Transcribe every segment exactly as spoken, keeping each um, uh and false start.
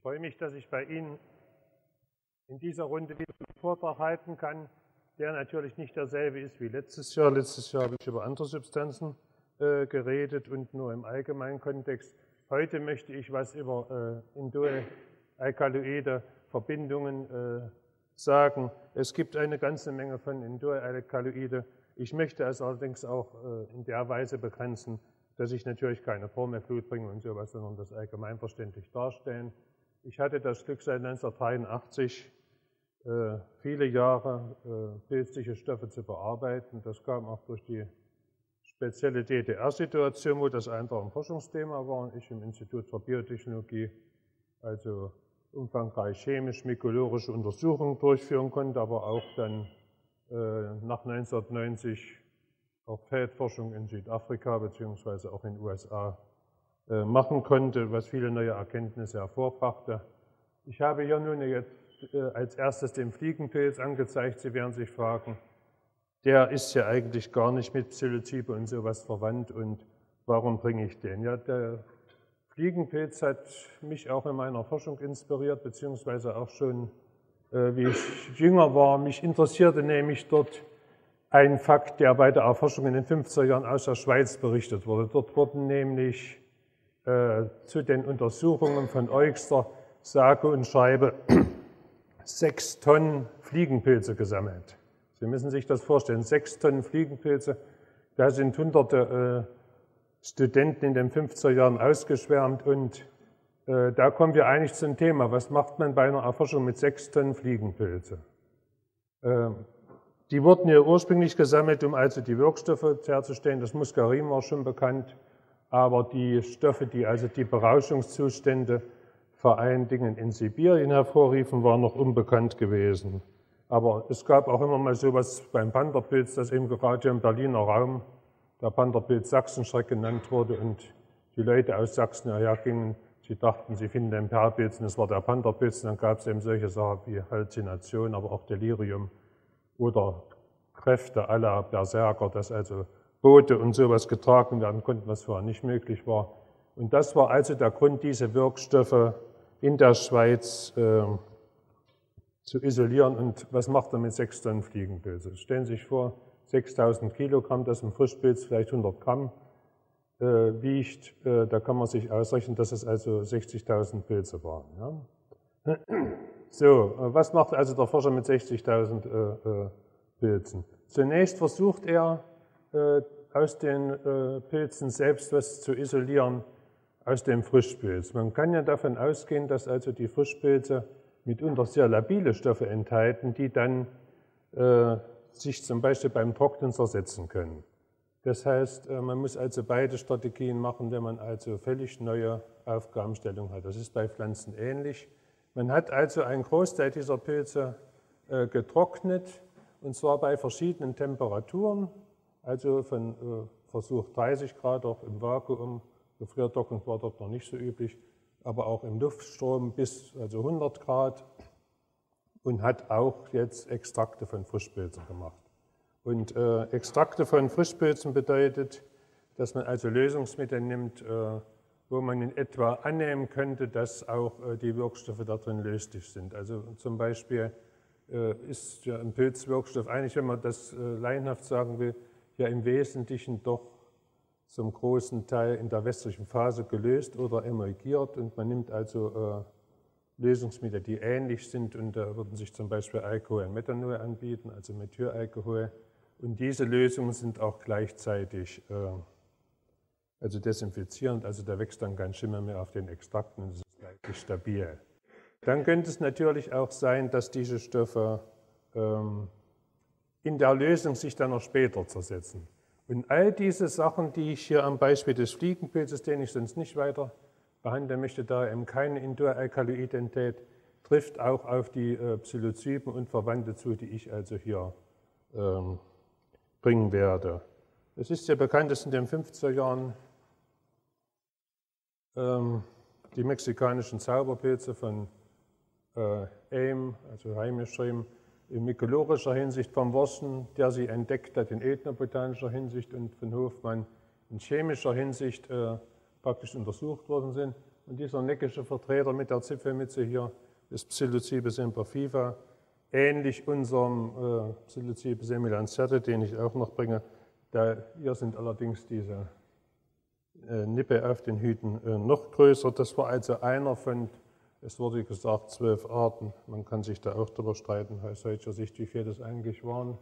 Ich freue mich, dass ich bei Ihnen in dieser Runde wieder einen Vortrag halten kann, der natürlich nicht derselbe ist wie letztes Jahr. Letztes Jahr habe ich über andere Substanzen äh, geredet und nur im allgemeinen Kontext. Heute möchte ich was über äh, Indolalkaloide Verbindungen äh, sagen. Es gibt eine ganze Menge von Indolalkaloide. Ich möchte es allerdings auch äh, in der Weise begrenzen, dass ich natürlich keine Formelflut bringe und sowas, sondern das allgemeinverständlich darstellen. Ich hatte das Glück, seit neunzehnhundertdreiundachtzig äh, viele Jahre äh, pilzliche Stoffe zu bearbeiten. Das kam auch durch die spezielle D D R-Situation, wo das einfach ein Forschungsthema war und ich im Institut für Biotechnologie also umfangreich chemisch-mykologische Untersuchungen durchführen konnte, aber auch dann äh, nach neunzehnhundertneunzig auch Feldforschung in Südafrika bzw. auch in den U S A äh, machen konnte, was viele neue Erkenntnisse hervorbrachte. Ich habe hier nun jetzt äh, als erstes den Fliegenpilz angezeigt. Sie werden sich fragen, der ist ja eigentlich gar nicht mit Psilocybe und sowas verwandt und warum bringe ich den? Ja, der Fliegenpilz hat mich auch in meiner Forschung inspiriert, beziehungsweise auch schon, äh, wie ich jünger war, mich interessierte nämlich dort ein Fakt, der bei der Erforschung in den fünfziger Jahren aus der Schweiz berichtet wurde. Dort wurden nämlich äh, zu den Untersuchungen von Eugster, sage und schreibe, sechs Tonnen Fliegenpilze gesammelt. Sie müssen sich das vorstellen, sechs Tonnen Fliegenpilze, da sind hunderte äh, Studenten in den fünfziger Jahren ausgeschwärmt und äh, da kommen wir eigentlich zum Thema, was macht man bei einer Erforschung mit sechs Tonnen Fliegenpilze? Ähm, die wurden ja ursprünglich gesammelt, um also die Wirkstoffe herzustellen, das Muskarin war schon bekannt, aber die Stoffe, die also die Berauschungszustände vor allen Dingen in Sibirien hervorriefen, waren noch unbekannt gewesen. Aber es gab auch immer mal sowas beim Pantherpilz, das eben gerade hier im Berliner Raum, der Pantherpilz Sachsenschreck genannt wurde und die Leute aus Sachsen hergingen, sie dachten, sie finden den Perlpilz und es war der Pantherpilz. Dann gab es eben solche Sachen wie Halluzination, aber auch Delirium oder Kräfte à la Berserker, dass also Boote und sowas getragen werden konnten, was vorher nicht möglich war. Und das war also der Grund, diese Wirkstoffe in der Schweiz äh, zu isolieren. Und was macht man mit sechs Tonnen Fliegenpilze? Stellen Sie sich vor, sechstausend Kilogramm, das ein Frischpilz vielleicht hundert Gramm äh, wiegt, äh, da kann man sich ausrechnen, dass es also sechzigtausend Pilze waren. Ja? So, äh, was macht also der Forscher mit sechzigtausend äh, äh, Pilzen? Zunächst versucht er, äh, aus den äh, Pilzen selbst was zu isolieren, aus dem Frischpilz. Man kann ja davon ausgehen, dass also die Frischpilze mitunter sehr labile Stoffe enthalten, die dann äh, sich zum Beispiel beim Trocknen zersetzen können. Das heißt, äh, man muss also beide Strategien machen, wenn man also völlig neue Aufgabenstellungen hat. Das ist bei Pflanzen ähnlich. Man hat also einen Großteil dieser Pilze äh, getrocknet, und zwar bei verschiedenen Temperaturen, also von äh, versucht dreißig Grad auch im Vakuum, Gefriertrocknung war dort noch nicht so üblich, aber auch im Luftstrom bis also hundert Grad, und hat auch jetzt Extrakte von Frischpilzen gemacht. Und äh, Extrakte von Frischpilzen bedeutet, dass man also Lösungsmittel nimmt, äh, wo man in etwa annehmen könnte, dass auch äh, die Wirkstoffe darin löslich sind. Also zum Beispiel äh, ist ja ein Pilzwirkstoff eigentlich, wenn man das äh, laienhaft sagen will, ja im Wesentlichen doch zum großen Teil in der wässrigen Phase gelöst oder emulgiert, und man nimmt also äh, Lösungsmittel, die ähnlich sind, und da würden sich zum Beispiel Alkohol und Methanol anbieten, also Methylalkohol, und diese Lösungen sind auch gleichzeitig äh, also desinfizierend, also da wächst dann kein Schimmer mehr auf den Extrakten und es ist gleich stabil. Dann könnte es natürlich auch sein, dass diese Stoffe ähm, in der Lösung sich dann noch später zersetzen. Und all diese Sachen, die ich hier am Beispiel des Fliegenpilzes, den ich sonst nicht weiter behandeln möchte, da er eben keine Indolalkaloide enthält, trifft auch auf die äh, Psilocyben und Verwandte zu, die ich also hier ähm, bringen werde. Es ist ja bekannt, dass in den fünfziger Jahren ähm, die mexikanischen Zauberpilze von äh, Aim, also heimischem, in mykologischer Hinsicht von Wasson, der sie entdeckt hat, in ethnobotanischer Hinsicht, und von Hofmann in chemischer Hinsicht äh, praktisch untersucht worden sind. Und dieser neckische Vertreter mit der Zipfelmütze hier ist Psilocybe semperviva, ähnlich unserem äh, Psilocybe semilanceata, den ich auch noch bringe. Da, hier sind allerdings diese äh, Nippe auf den Hüten äh, noch größer. Das war also einer von, es wurde gesagt, zwölf Arten. Man kann sich da auch darüber streiten, aus solcher Sicht, wie viele das eigentlich waren.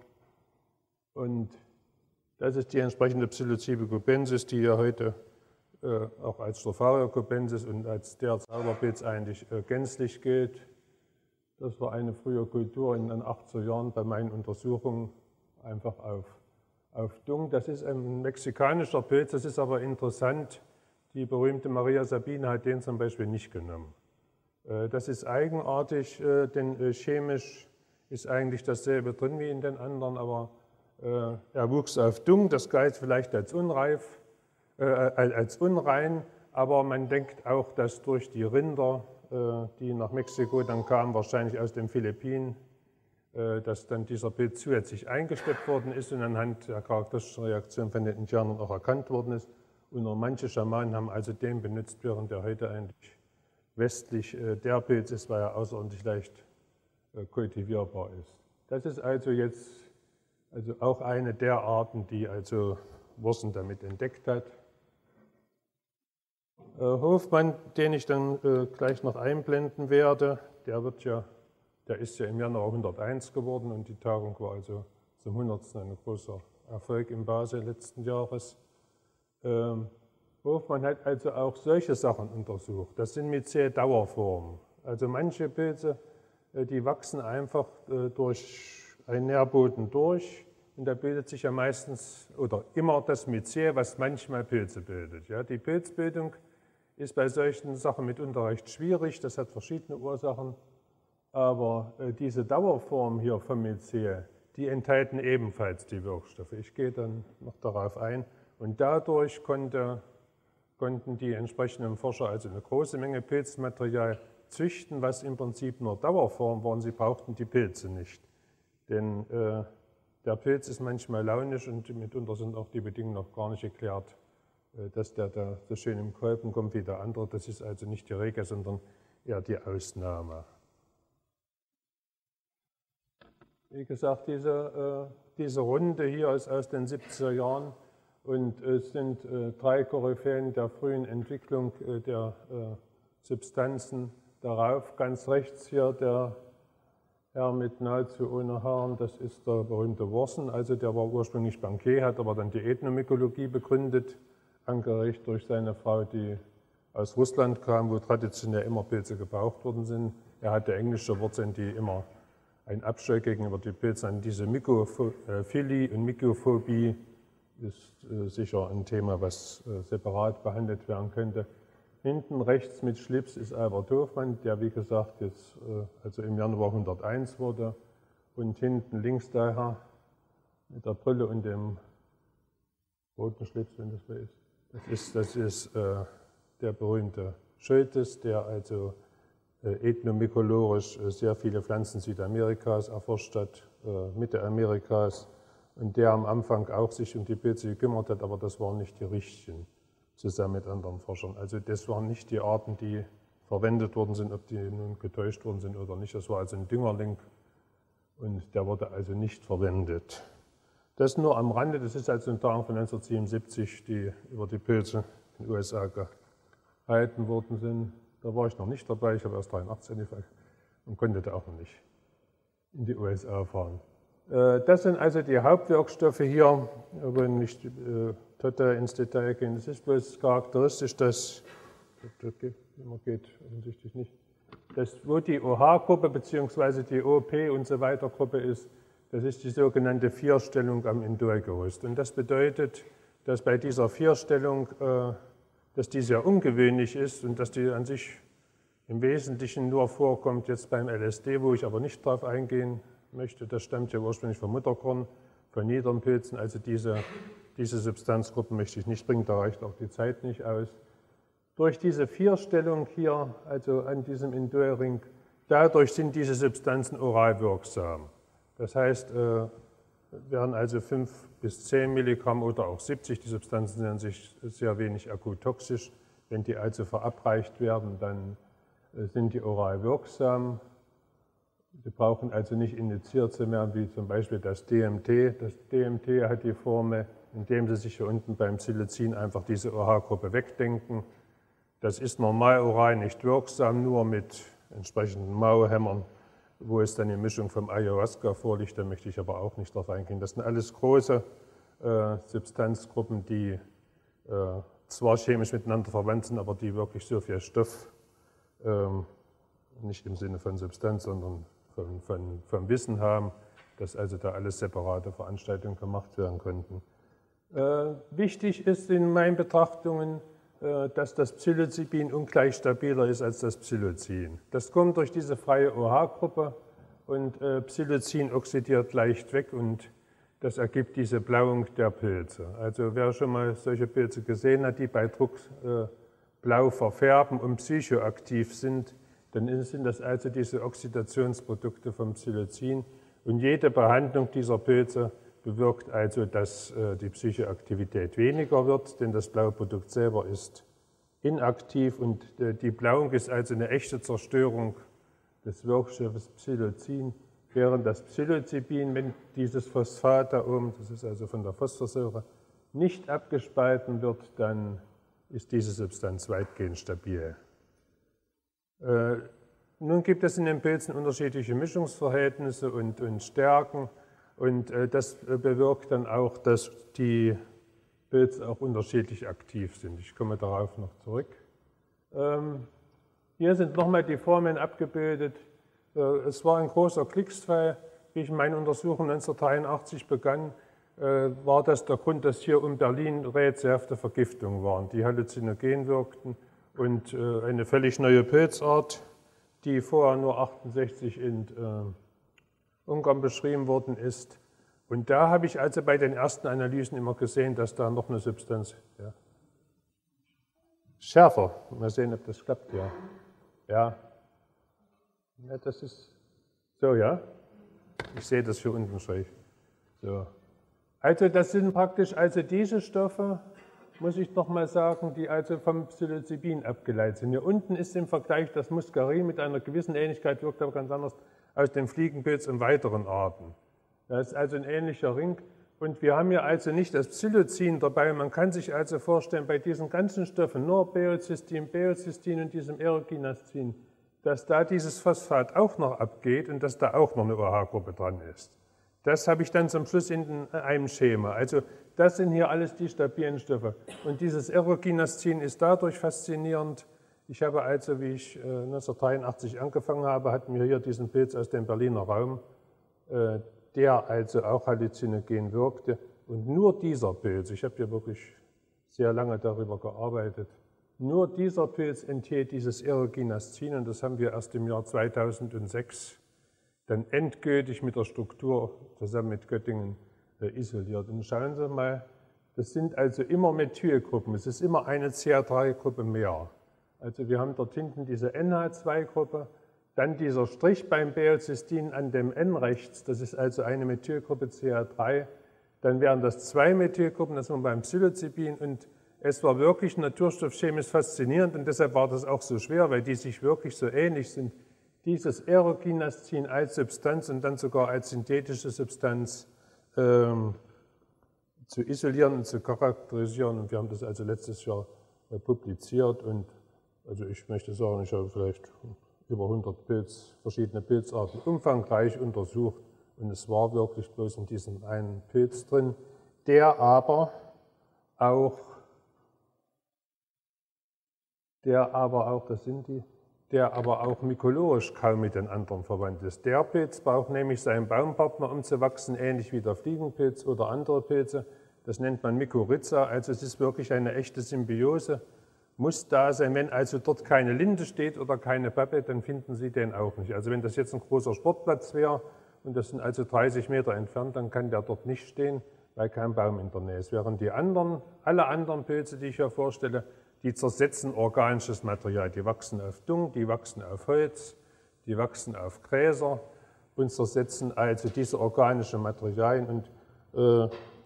Und das ist die entsprechende Psilocybe cubensis, die ja heute äh, auch als Stropharia cubensis und als der Zauberpilz eigentlich äh, gänzlich gilt. Das war eine frühe Kultur in den achtziger Jahren bei meinen Untersuchungen einfach auf, auf Dung. Das ist ein mexikanischer Pilz, das ist aber interessant. Die berühmte Maria Sabina hat den zum Beispiel nicht genommen. Äh, das ist eigenartig, äh, denn äh, chemisch ist eigentlich dasselbe drin wie in den anderen, aber er wuchs auf Dung, das galt vielleicht als unreif, äh, als unrein, aber man denkt auch, dass durch die Rinder, äh, die nach Mexiko dann kamen, wahrscheinlich aus den Philippinen, äh, dass dann dieser Pilz zusätzlich eingesteckt worden ist und anhand der charakteristischen Reaktion von den Indianern auch erkannt worden ist. Und nur manche Schamanen haben also den benutzt, während der heute eigentlich westlich äh, der Pilz ist, weil er außerordentlich leicht äh, kultivierbar ist. Das ist also jetzt Also auch eine der Arten, die also Wasson damit entdeckt hat. Äh, Hofmann, den ich dann äh, gleich noch einblenden werde, der, wird ja, der ist ja im Januar hunderteins geworden und die Tagung war also zum hundertsten ein großer Erfolg in Basel letzten Jahres. Ähm, Hofmann hat also auch solche Sachen untersucht. Das sind Mycel-Dauerformen. Also manche Pilze, äh, die wachsen einfach äh, durch ein Nährboden durch und da bildet sich ja meistens oder immer das Myzel, was manchmal Pilze bildet. Ja, die Pilzbildung ist bei solchen Sachen mitunter recht schwierig, das hat verschiedene Ursachen, aber äh, diese Dauerformen hier vom Myzel, die enthalten ebenfalls die Wirkstoffe. Ich gehe dann noch darauf ein und dadurch konnte, konnten die entsprechenden Forscher also eine große Menge Pilzmaterial züchten, was im Prinzip nur Dauerformen waren, sie brauchten die Pilze nicht. Denn äh, der Pilz ist manchmal launisch und mitunter sind auch die Bedingungen noch gar nicht geklärt, äh, dass der da so schön im Kolben kommt wie der andere. Das ist also nicht die Regel, sondern eher die Ausnahme. Wie gesagt, diese, äh, diese Runde hier ist aus den siebziger Jahren und es sind äh, drei Koryphäen der frühen Entwicklung äh, der äh, Substanzen darauf. Ganz rechts hier der Er mit nahezu ohne Haaren, das ist der berühmte Wasson, also der war ursprünglich Bankier, hat aber dann die Ethnomykologie begründet, angeregt durch seine Frau, die aus Russland kam, wo traditionell immer Pilze gebraucht worden sind. Er hatte englische Wurzeln, die immer ein Abscheu gegenüber den Pilzen an diese Mykophilie und Mykophobie ist äh, sicher ein Thema, was äh, separat behandelt werden könnte. Hinten rechts mit Schlips ist Albert Hofmann, der wie gesagt jetzt also im Januar hunderteins wurde. Und hinten links daher mit der Brille und dem roten Schlips, wenn das so ist. Das ist, das ist äh, der berühmte Schultes, der also äh, ethnomykolorisch äh, sehr viele Pflanzen Südamerikas erforscht hat, äh, Mittelamerikas, und der am Anfang auch sich um die Pilze gekümmert hat, aber das waren nicht die richtigen, zusammen mit anderen Forschern. Also das waren nicht die Arten, die verwendet worden sind, ob die nun getäuscht worden sind oder nicht. Das war also ein Düngerling und der wurde also nicht verwendet. Das nur am Rande, das ist also eine Tagung von neunzehnhundertsiebenundsiebzig, die über die Pilze in den U S A gehalten worden sind. Da war ich noch nicht dabei, ich habe erst dreiundachtzig angefangen und konnte da auch noch nicht in die U S A fahren. Das sind also die Hauptwirkstoffe hier, aber nicht total ins Detail gehen. Es ist bloß charakteristisch, dass, das geht, immer geht offensichtlich nicht, dass wo die O H-Gruppe bzw. die O P und so weiter Gruppe ist, das ist die sogenannte Vierstellung am Indolgerüst. Und das bedeutet, dass bei dieser Vierstellung, dass die sehr ungewöhnlich ist und dass die an sich im Wesentlichen nur vorkommt jetzt beim L S D, wo ich aber nicht drauf eingehen möchte. Das stammt ja ursprünglich vom Mutterkorn, von niederen Pilzen, also diese Diese Substanzgruppen möchte ich nicht bringen, da reicht auch die Zeit nicht aus. Durch diese Vierstellung hier, also an diesem Indolring, dadurch sind diese Substanzen oral wirksam. Das heißt, werden also fünf bis zehn Milligramm oder auch siebzig, die Substanzen sind an sich sehr wenig akut toxisch, Wenn die also verabreicht werden, dann sind die oral wirksam. Sie brauchen also nicht injizierte mehr, wie zum Beispiel das D M T. Das D M T hat die Formel, indem Sie sich hier unten beim Psilocin einfach diese O H-Gruppe wegdenken. Das ist normal oral nicht wirksam, nur mit entsprechenden Mauhämmern, wo es dann die Mischung vom Ayahuasca vorliegt. Da möchte ich aber auch nicht drauf eingehen. Das sind alles große äh, Substanzgruppen, die äh, zwar chemisch miteinander verwandt sind, aber die wirklich so viel Stoff, ähm, nicht im Sinne von Substanz, sondern von, von, von Wissen haben, dass also da alles separate Veranstaltungen gemacht werden könnten. Äh, wichtig ist in meinen Betrachtungen, äh, dass das Psilocybin ungleich stabiler ist als das Psilocin. Das kommt durch diese freie O H-Gruppe und äh, Psilocin oxidiert leicht weg und das ergibt diese Blauung der Pilze. Also wer schon mal solche Pilze gesehen hat, die bei Druck äh, blau verfärben und psychoaktiv sind, dann sind das also diese Oxidationsprodukte vom Psilocin. Und jede Behandlung dieser Pilze bewirkt also, dass äh, die Psychoaktivität weniger wird, denn das Blauprodukt selber ist inaktiv und äh, die Blauung ist also eine echte Zerstörung des Wirkstoffes Psilocin. Während das Psilocybin, wenn dieses Phosphat da oben, das ist also von der Phosphorsäure, nicht abgespalten wird, dann ist diese Substanz weitgehend stabil. Äh, nun gibt es in den Pilzen unterschiedliche Mischungsverhältnisse und, und Stärken und äh, das bewirkt dann auch, dass die Pilze auch unterschiedlich aktiv sind. Ich komme darauf noch zurück. Ähm, hier sind nochmal die Formeln abgebildet. Es war ein großer Glücksfall, wie ich meine Untersuchung neunzehnhundertdreiundachtzig begann, war das der Grund, dass hier um Berlin rätselhafte Vergiftungen waren, die halluzinogen wirkten und eine völlig neue Pilzart, die vorher nur achtundsechzig in Ungarn beschrieben worden ist. Und da habe ich also bei den ersten Analysen immer gesehen, dass da noch eine Substanz, ja, schärfer, mal sehen, ob das klappt, ja, ja. Ja, das ist so, ja. Ich sehe das hier unten schräg. So. Also das sind praktisch also diese Stoffe, muss ich nochmal sagen, die also vom Psilocybin abgeleitet sind. Hier unten ist im Vergleich das Muskarin mit einer gewissen Ähnlichkeit, wirkt aber ganz anders, aus dem Fliegenpilz und weiteren Arten. Das ist also ein ähnlicher Ring. Und wir haben hier also nicht das Psilocin dabei. Man kann sich also vorstellen, bei diesen ganzen Stoffen, nur Baeocystin, Baeocystin und diesem Aeruginascin, dass da dieses Phosphat auch noch abgeht und dass da auch noch eine O H-Gruppe dran ist. Das habe ich dann zum Schluss in einem Schema. Also das sind hier alles die stabilen Stoffe. Und dieses Aeruginascin ist dadurch faszinierend. Ich habe also, wie ich neunzehnhundertdreiundachtzig angefangen habe, hatten wir hier diesen Pilz aus dem Berliner Raum, der also auch halluzinogen wirkte. Und nur dieser Pilz, ich habe hier wirklich sehr lange darüber gearbeitet, nur dieser Pilz enthielt dieses Aeruginascin und das haben wir erst im Jahr zweitausendsechs dann endgültig mit der Struktur zusammen mit Göttingen isoliert. Und schauen Sie mal, das sind also immer Methylgruppen, es ist immer eine C H drei Gruppe mehr. Also wir haben dort hinten diese N H zwei Gruppe, dann dieser Strich beim Baeocystin an dem N rechts, das ist also eine Methylgruppe C H drei, dann wären das zwei Methylgruppen, das haben wir beim Psilocybin und es war wirklich naturstoffchemisch faszinierend und deshalb war das auch so schwer, weil die sich wirklich so ähnlich sind. Dieses Aeruginascin als Substanz und dann sogar als synthetische Substanz ähm, zu isolieren und zu charakterisieren. Und wir haben das also letztes Jahr äh, publiziert und also ich möchte sagen, ich habe vielleicht über hundert Pilz, verschiedene Pilzarten umfangreich untersucht und es war wirklich bloß in diesem einen Pilz drin, der aber auch der aber auch, das sind die, der aber auch mykologisch kaum mit den anderen verwandt ist. Der Pilz braucht nämlich seinen Baumpartner, um zu wachsen, ähnlich wie der Fliegenpilz oder andere Pilze. Das nennt man Mykorrhiza, also es ist wirklich eine echte Symbiose, muss da sein. Wenn also dort keine Linde steht oder keine Pappe, dann finden Sie den auch nicht. Also wenn das jetzt ein großer Sportplatz wäre und das sind also dreißig Meter entfernt, dann kann der dort nicht stehen, weil kein Baum in der Nähe ist. Während die anderen, alle anderen Pilze, die ich hier vorstelle, die zersetzen organisches Material, die wachsen auf Dung, die wachsen auf Holz, die wachsen auf Gräser und zersetzen also diese organischen Materialien und äh,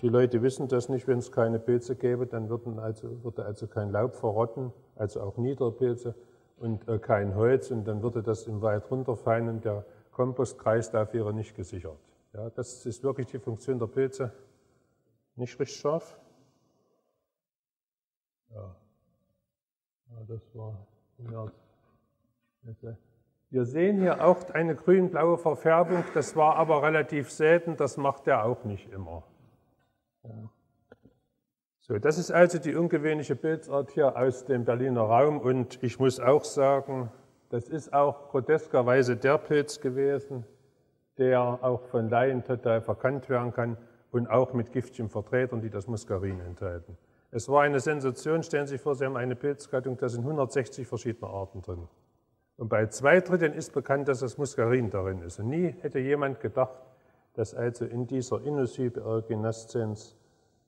Die Leute wissen das nicht, wenn es keine Pilze gäbe, dann würden also, würde also kein Laub verrotten, also auch Niederpilze und äh, kein Holz, und dann würde das im Wald runterfallen und der Kompostkreislauf wäre nicht gesichert. Ja, das ist wirklich die Funktion der Pilze. Nicht richtig scharf? Ja, ja das war... Wir sehen hier auch eine grün-blaue Verfärbung, das war aber relativ selten, das macht er auch nicht immer. Ja. So, das ist also die ungewöhnliche Pilzart hier aus dem Berliner Raum, und ich muss auch sagen, das ist auch groteskerweise der Pilz gewesen, der auch von Laien total verkannt werden kann und auch mit giftigen Vertretern, die das Muskarin enthalten. Es war eine Sensation, stellen Sie sich vor, Sie haben eine Pilzgattung, da sind hundertsechzig verschiedene Arten drin. Und bei zwei Dritteln ist bekannt, dass das Muskarin darin ist. Und nie hätte jemand gedacht, dass also in dieser Inocybe aeruginascens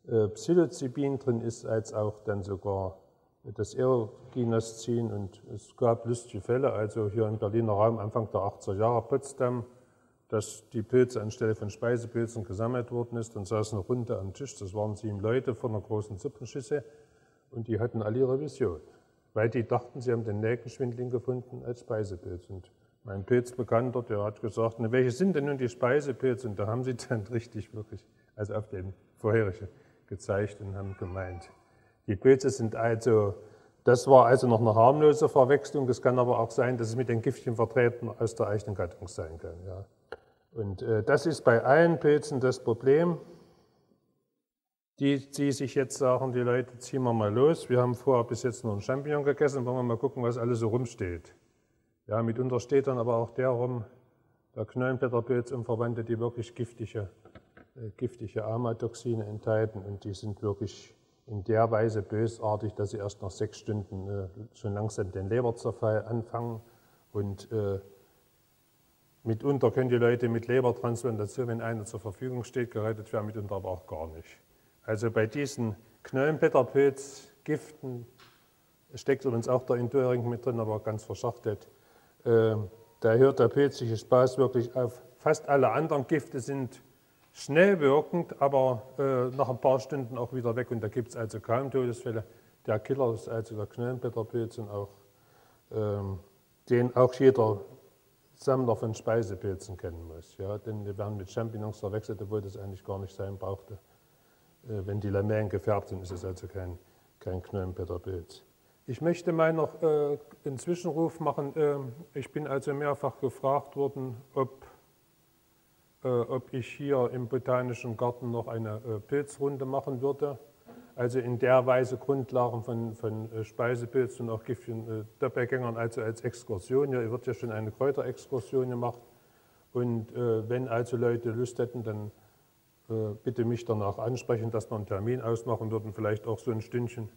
äh, Psilocybin drin ist, als auch dann sogar das Aeruginascin. Und es gab lustige Fälle, also hier im Berliner Raum Anfang der achtziger Jahre, Potsdam, dass die Pilze anstelle von Speisepilzen gesammelt worden ist, und saß eine Runde am Tisch, das waren sieben Leute vor einer großen Suppenschüssel, und die hatten alle ihre Vision, weil die dachten, sie haben den Nelkenschwindling gefunden als Speisepilz. Und mein Pilzbekannter, der hat gesagt, ne, welche sind denn nun die Speisepilze? Und da haben sie dann richtig wirklich, also auf den vorherigen gezeigt und haben gemeint, die Pilze sind also, das war also noch eine harmlose Verwechslung, das kann aber auch sein, dass es mit den giftigen Vertretern aus der eigenen Gattung sein kann. Ja. Und äh, das ist bei allen Pilzen das Problem, die, die sich jetzt sagen, die Leute, ziehen wir mal los, wir haben vorher bis jetzt nur einen Champignon gegessen, wollen wir mal gucken, was alles so rumsteht. Ja, mitunter steht dann aber auch der rum, der Knollenblätterpilz und Verwandte, die wirklich giftige, äh, giftige Amatoxine enthalten, und die sind wirklich in der Weise bösartig, dass sie erst nach sechs Stunden äh, schon langsam den Leberzerfall anfangen, und äh, mitunter können die Leute mit Lebertransplantation, wenn einer zur Verfügung steht, gerettet werden, mitunter aber auch gar nicht. Also bei diesen Knollenblätterpilzgiften steckt übrigens auch der Indoring mit drin, aber ganz verschachtelt. Da hört der pilzliche Spaß wirklich auf. Fast alle anderen Gifte sind schnell wirkend, aber äh, nach ein paar Stunden auch wieder weg, und da gibt es also kaum Todesfälle. Der Killer ist also der Knollenblätterpilz, und auch ähm, den auch jeder Sammler von Speisepilzen kennen muss. Ja? Denn die werden mit Champignons verwechselt, obwohl das eigentlich gar nicht sein brauchte. Äh, wenn die Lamellen gefärbt sind, ist es also kein, kein Knollenblätterpilz. Ich möchte mal noch äh, einen Zwischenruf machen. Ähm, ich bin also mehrfach gefragt worden, ob, äh, ob ich hier im Botanischen Garten noch eine äh, Pilzrunde machen würde. Also in der Weise Grundlagen von, von äh, Speisepilzen und auch giftigen äh, Doppelgängern, also als Exkursion. Hier wird ja schon eine Kräuterexkursion gemacht. Und äh, wenn also Leute Lust hätten, dann äh, bitte mich danach ansprechen, dass wir einen Termin ausmachen würden, vielleicht auch so ein Stündchen.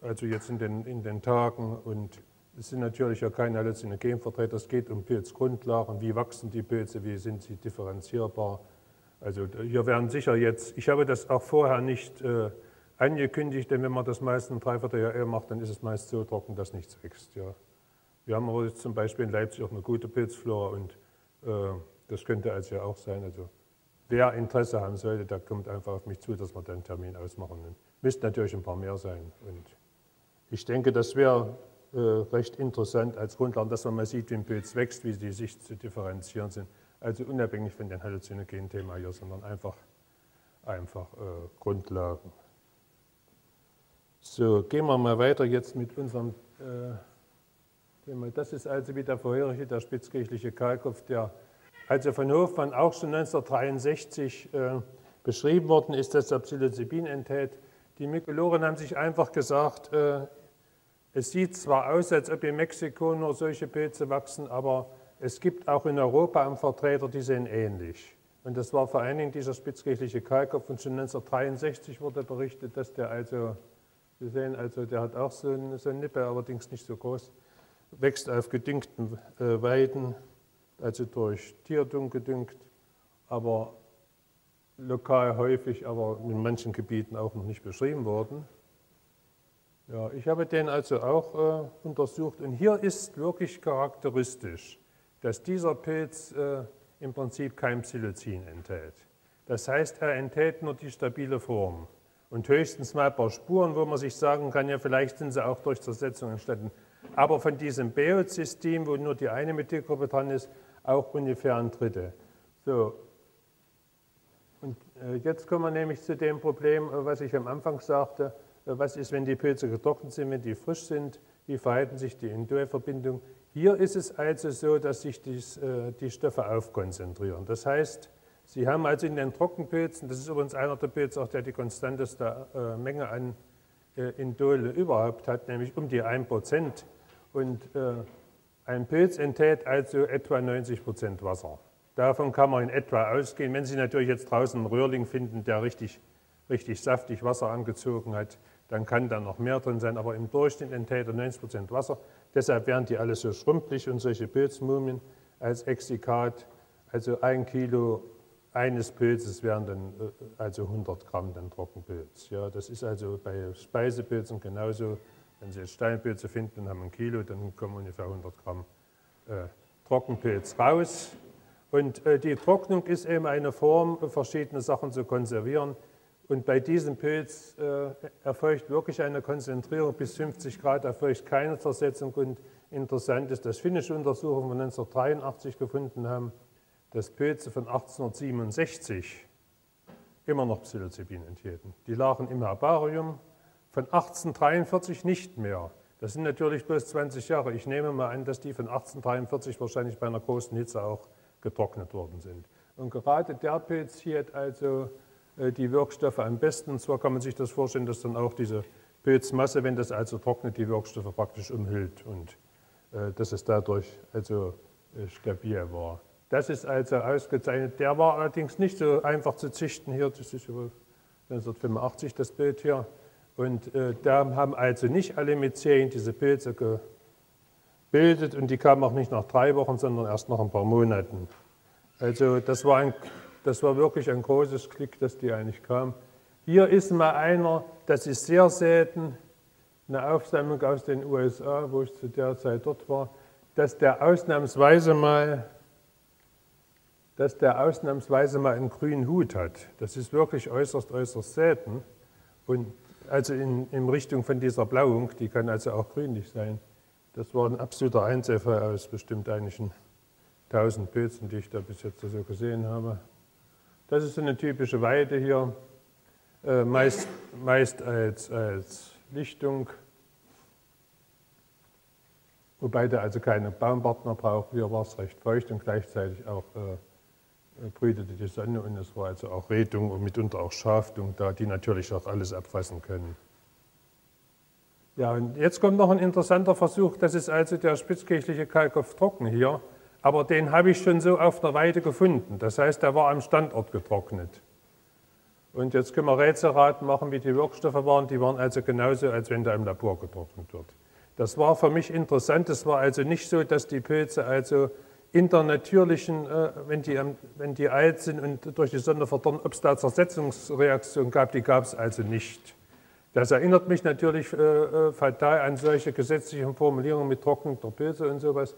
Also jetzt in den, in den Tagen, und es sind natürlich ja keine Halluzinogenvertreter, es geht um Pilzgrundlagen, wie wachsen die Pilze, wie sind sie differenzierbar. Also hier werden sicher jetzt, ich habe das auch vorher nicht äh, angekündigt, denn wenn man das meist ein Dreivierteljahr eher macht, dann ist es meist so trocken, dass nichts wächst. Ja. Wir haben aber jetzt zum Beispiel in Leipzig auch eine gute Pilzflora, und äh, das könnte also ja auch sein. Also wer Interesse haben sollte, der kommt einfach auf mich zu, dass wir dann einen Termin ausmachen. Müssten natürlich ein paar mehr sein. Und ich denke, das wäre äh, recht interessant als Grundlage, dass man mal sieht, wie ein Pilz wächst, wie die sich zu differenzieren sind. Also unabhängig von dem Halluzinogen-Thema hier, sondern einfach, einfach äh, Grundlagen. So, gehen wir mal weiter jetzt mit unserem äh, Thema. Das ist also wie der vorherige, der spitzkirchliche Kahlkopf, der also von Hofmann auch schon neunzehnhundertdreiundsechzig äh, beschrieben worden ist, dass er Psilocybin enthält. Die Mykologen haben sich einfach gesagt, äh, es sieht zwar aus, als ob in Mexiko nur solche Pilze wachsen, aber es gibt auch in Europa Vertreter, die sehen ähnlich. Und das war vor allen Dingen dieser spitzkirchliche Kahlkopf, und schon neunzehnhundertdreiundsechzig wurde berichtet, dass der also, wir sehen also, der hat auch so eine, so eine Nippe, allerdings nicht so groß, wächst auf gedüngten äh, Weiden, also durch Tierdung gedüngt, aber lokal häufig, aber in manchen Gebieten auch noch nicht beschrieben worden. Ja, ich habe den also auch äh, untersucht, und hier ist wirklich charakteristisch, dass dieser Pilz äh, im Prinzip kein Psilocin enthält. Das heißt, er enthält nur die stabile Form und höchstens mal ein paar Spuren, wo man sich sagen kann, ja, vielleicht sind sie auch durch Zersetzung entstanden. Aber von diesem Baeocystin, wo nur die eine Methyllgruppe dran ist, auch ungefähr ein Drittel. So. Und jetzt kommen wir nämlich zu dem Problem, was ich am Anfang sagte. Was ist, wenn die Pilze getrocknet sind, wenn die frisch sind? Wie verhalten sich die Indol-Verbindungen? Hier ist es also so, dass sich dies, die Stoffe aufkonzentrieren. Das heißt, Sie haben also in den Trockenpilzen, das ist übrigens einer der Pilze, auch der die konstanteste Menge an Indole überhaupt hat, nämlich um die ein Prozent. Und ein Pilz enthält also etwa neunzig Prozent Wasser. Davon kann man in etwa ausgehen. Wenn Sie natürlich jetzt draußen einen Röhrling finden, der richtig, richtig saftig Wasser angezogen hat, dann kann da noch mehr drin sein. Aber im Durchschnitt enthält er neunzig Prozent Wasser. Deshalb werden die alle so schrumpelig und solche Pilzmumien als Exikat, also ein Kilo eines Pilzes wären dann also hundert Gramm dann Trockenpilz. Ja, das ist also bei Speisepilzen genauso. Wenn Sie jetzt Steinpilze finden und haben ein Kilo, dann kommen ungefähr hundert Gramm äh, Trockenpilz raus. Und äh, die Trocknung ist eben eine Form, verschiedene Sachen zu konservieren. Und bei diesem Pilz äh, erfolgt wirklich eine Konzentrierung bis fünfzig Grad, erfolgt keine Zersetzung. Und interessant ist, dass finnische Untersuchungen von neunzehnhundertdreiundachtzig gefunden haben, dass Pilze von achtzehnhundertsiebenundsechzig immer noch Psilocybin enthielten. Die lagen im Herbarium, von achtzehnhundertdreiundvierzig nicht mehr. Das sind natürlich bloß zwanzig Jahre. Ich nehme mal an, dass die von achtzehnhundertdreiundvierzig wahrscheinlich bei einer großen Hitze auch getrocknet worden sind. Und gerade der Pilz hier hat also die Wirkstoffe am besten. Und zwar kann man sich das vorstellen, dass dann auch diese Pilzmasse, wenn das also trocknet, die Wirkstoffe praktisch umhüllt und äh, dass es dadurch also äh, stabil war. Das ist also ausgezeichnet. Der war allerdings nicht so einfach zu züchten hier. Das ist über neunzehnhundertfünfundachtzig das Bild hier. Und äh, da haben also nicht alle Myzelien diese Pilze gebildet und die kamen auch nicht nach drei Wochen, sondern erst nach ein paar Monaten. Also das war, ein, das war wirklich ein großes Glück, dass die eigentlich kamen. Hier ist mal einer, das ist sehr selten, eine Aufsammlung aus den U S A, wo ich zu der Zeit dort war, dass der ausnahmsweise mal dass der ausnahmsweise mal einen grünen Hut hat. Das ist wirklich äußerst, äußerst selten. Und also in, in Richtung von dieser Blauung, die kann also auch grünlich sein. Das war ein absoluter Einzelfall aus bestimmt einigen tausend Pilzen, die ich da bis jetzt so gesehen habe. Das ist so eine typische Weide hier, äh, meist, meist als, als Lichtung. Wobei der also keine Baumpartner braucht. Hier war es recht feucht und gleichzeitig auch äh, brütete die Sonne und es war also auch Rehdung und mitunter auch Schaftung da, die natürlich auch alles abfassen können. Ja, und jetzt kommt noch ein interessanter Versuch, das ist also der spitzkirchliche Kalkopftrocken hier, aber den habe ich schon so auf der Weide gefunden, das heißt, der war am Standort getrocknet. Und jetzt können wir Rätselraten machen, wie die Wirkstoffe waren, die waren also genauso, als wenn der im Labor getrocknet wird. Das war für mich interessant, es war also nicht so, dass die Pilze also in der natürlichen, wenn die, wenn die alt sind und durch die Sonne verdorren, ob es da Zersetzungsreaktionen gab, die gab es also nicht. Das erinnert mich natürlich fatal an solche gesetzlichen Formulierungen mit Trocknung der Pilze und sowas,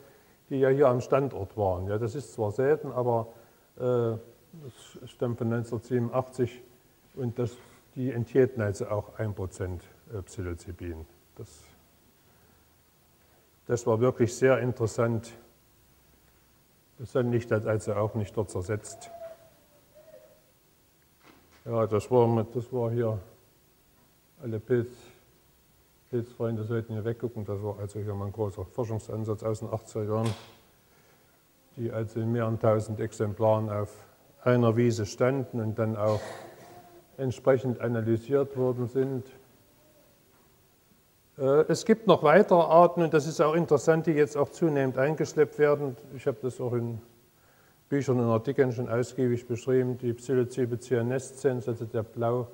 die ja hier am Standort waren. Ja, das ist zwar selten, aber das stammt von neunzehnhundertsiebenundachtzig und das, die enthielten also auch ein Prozent Psilocybin. Das, das war wirklich sehr interessant. Das Sonnenlicht hat also auch nicht dort zersetzt. Ja, das war, das war hier, alle Pilz, Pilzfreunde sollten hier weggucken. Das war also hier mal ein großer Forschungsansatz aus den achtziger Jahren, die also in mehreren tausend Exemplaren auf einer Wiese standen und dann auch entsprechend analysiert worden sind. Es gibt noch weitere Arten, und das ist auch interessant, die jetzt auch zunehmend eingeschleppt werden. Ich habe das auch in Büchern und Artikeln schon ausgiebig beschrieben, die Psilocybe cyanescens, also der blau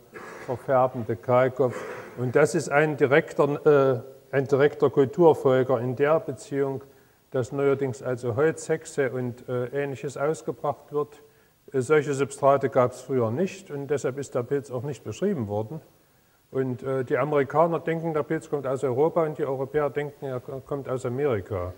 verfärbende Kahlkopf. Und das ist ein direkter, äh, ein direkter Kulturfolger in der Beziehung, dass neuerdings also Holzhexe und äh, Ähnliches ausgebracht wird. Äh, solche Substrate gab es früher nicht, und deshalb ist der Pilz auch nicht beschrieben worden. Und die Amerikaner denken, der Pilz kommt aus Europa und die Europäer denken, er kommt aus Amerika.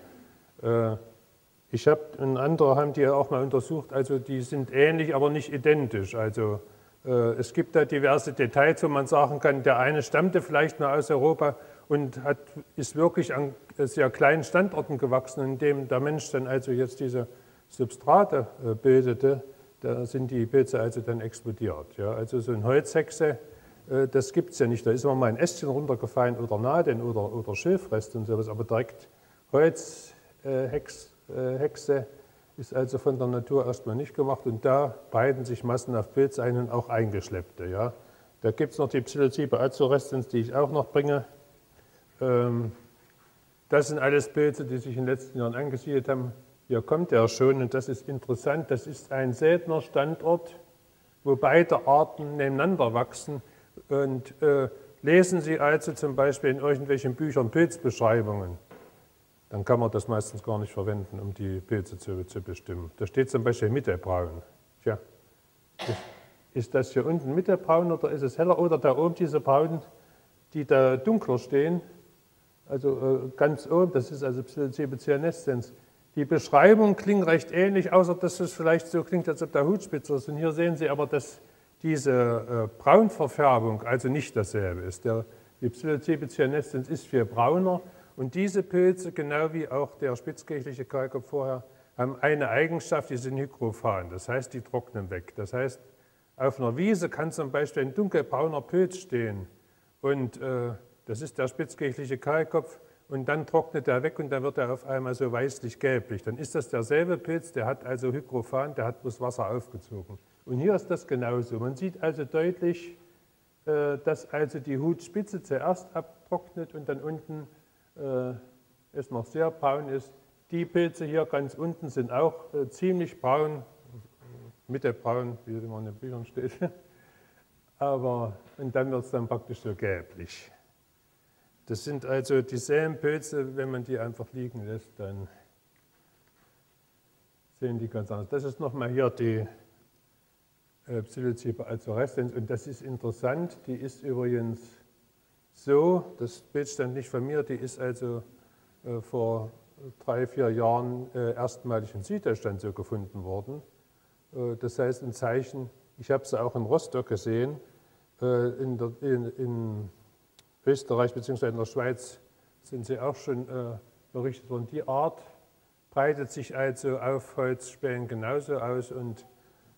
Ich habe, ein anderer haben die ja auch mal untersucht, also die sind ähnlich, aber nicht identisch. Also äh, es gibt da diverse Details, wo man sagen kann, der eine stammte vielleicht nur aus Europa und hat, ist wirklich an sehr kleinen Standorten gewachsen, in dem der Mensch dann also jetzt diese Substrate äh, bildete. Da sind die Pilze also dann explodiert. Ja? Also so ein Holzhexe, äh, das gibt es ja nicht. Da ist immer mal ein Ästchen runtergefallen oder Nadeln oder, oder Schilfreste und sowas, aber direkt Holzhexe äh, ist also von der Natur erstmal nicht gemacht. Und da breiten sich massenhaft Pilze ein und auch eingeschleppte. Ja? Da gibt es noch die Psilocybe azurescens, die ich auch noch bringe. Ähm, das sind alles Pilze, die sich in den letzten Jahren angesiedelt haben. Hier kommt er schon und das ist interessant, das ist ein seltener Standort, wo beide Arten nebeneinander wachsen. Und äh, lesen Sie also zum Beispiel in irgendwelchen Büchern Pilzbeschreibungen, dann kann man das meistens gar nicht verwenden, um die Pilze zu, zu bestimmen. Da steht zum Beispiel mittelbraun. Tja, ist, ist das hier unten mittelbraun oder ist es heller? Oder da oben diese braunen, die da dunkler stehen, also äh, ganz oben, das ist also Psilocybe cyanescens. Die Beschreibung klingt recht ähnlich, außer dass es vielleicht so klingt, als ob da Hutspitzer ist. Und hier sehen Sie aber, dass diese äh, Braunverfärbung also nicht dasselbe ist. Der, die Psilocybe cyanescens ist viel brauner. Und diese Pilze, genau wie auch der spitzkehliche Kalkop vorher, haben eine Eigenschaft, die sind hygrophan. Das heißt, die trocknen weg. Das heißt, auf einer Wiese kann zum Beispiel ein dunkelbrauner Pilz stehen. Und äh, das ist der spitzkehliche Kalkopf. Und dann trocknet er weg und dann wird er auf einmal so weißlich-gelblich. Dann ist das derselbe Pilz, der hat also Hygrophan, der hat bloß Wasser aufgezogen. Und hier ist das genauso. Man sieht also deutlich, dass also die Hutspitze zuerst abtrocknet und dann unten es noch sehr braun ist. Die Pilze hier ganz unten sind auch ziemlich braun, mittelbraun, wie es immer in den Büchern steht. Aber, und dann wird es dann praktisch so gelblich. Das sind also dieselben Pilze, wenn man die einfach liegen lässt, dann sehen die ganz anders. Das ist nochmal hier die äh, Psilocybe azurescens und das ist interessant, die ist übrigens so, das Bild stand nicht von mir, die ist also äh, vor drei, vier Jahren äh, erstmalig in Süddeutschland so gefunden worden. Äh, das heißt ein Zeichen, ich habe sie auch in Rostock gesehen, äh, in, der, in, in Österreich bzw. in der Schweiz sind sie auch schon äh, berichtet worden. Die Art breitet sich also auf Holzspänen genauso aus und